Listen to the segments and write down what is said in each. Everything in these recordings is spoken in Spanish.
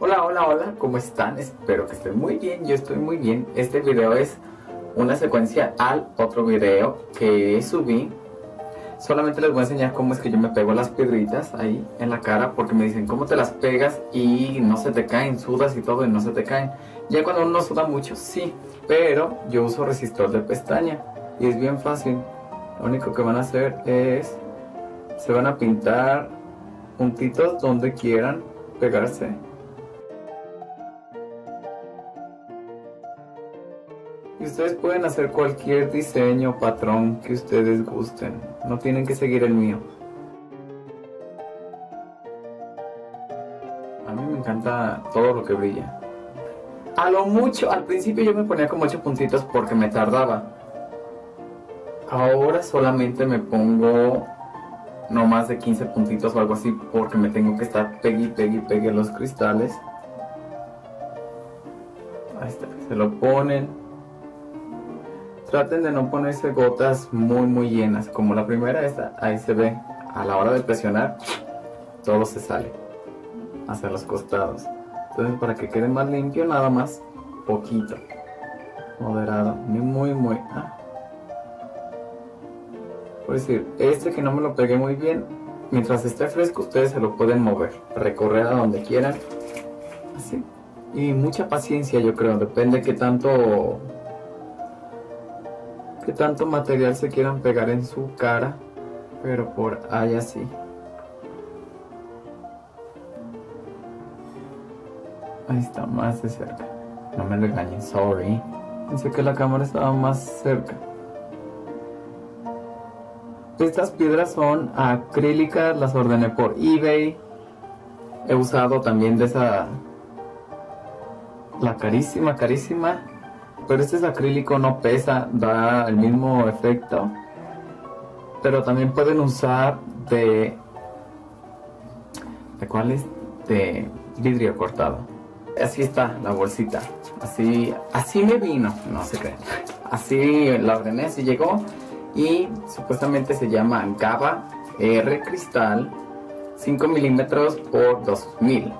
Hola, hola, hola, ¿cómo están? Espero que estén muy bien, yo estoy muy bien. Este video es una secuencia al otro video que subí. Solamente les voy a enseñar cómo es que yo me pego las piedritas ahí en la cara, porque me dicen cómo te las pegas y no se te caen, sudas y todo y no se te caen. Ya cuando uno suda mucho, sí, pero yo uso resistor de pestaña y es bien fácil. Lo único que van a hacer es, se van a pintar puntitos donde quieran pegarse. Y ustedes pueden hacer cualquier diseño o patrón que ustedes gusten. No tienen que seguir el mío. A mí me encanta todo lo que brilla. A lo mucho, al principio yo me ponía como 8 puntitos porque me tardaba. Ahora solamente me pongo no más de 15 puntitos o algo así, porque me tengo que estar pegue los cristales. Ahí está, se lo ponen. Traten de no ponerse gotas muy llenas, como la primera esta, ahí se ve. A la hora de presionar, todo se sale hacia los costados. Entonces, para que quede más limpio, nada más poquito, moderado, ni muy. Por decir, este que no me lo pegué muy bien, mientras esté fresco ustedes se lo pueden mover, recorrer a donde quieran, así. Y mucha paciencia, yo creo, depende qué tanto material se quieran pegar en su cara, pero por ahí así. Ahí está, más de cerca. No me lo engañen, sorry. Pensé que la cámara estaba más cerca. Estas piedras son acrílicas, las ordené por eBay. He usado también de esa, la carísima, pero este es acrílico, no pesa, da el mismo efecto. Pero también pueden usar ¿de cuál es? De vidrio cortado. Así está la bolsita, así me vino, no se creen. Así la ordené, así llegó. Y supuestamente se llama GABA R Cristal 5 milímetros por 2000.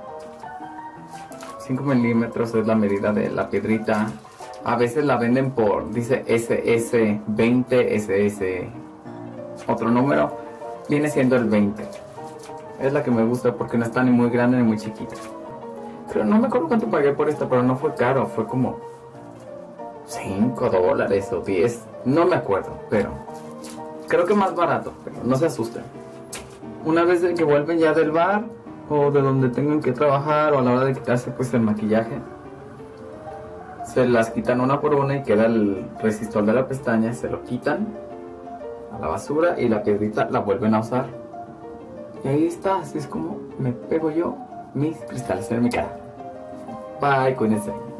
5 milímetros es la medida de la piedrita. A veces la venden por, dice SS20, SS, otro número. Viene siendo el 20. Es la que me gusta porque no está ni muy grande ni muy chiquita. Pero no me acuerdo cuánto pagué por esta, pero no fue caro, fue como $5 o 10, no me acuerdo, pero creo que más barato, pero no se asusten. Una vez que vuelven ya del bar o de donde tengan que trabajar o a la hora de quitarse pues el maquillaje, se las quitan una por una y queda el resistor de la pestaña, se lo quitan a la basura y la piedrita la vuelven a usar. Y ahí está, así es como me pego yo mis cristales en mi cara. Bye, cuídense.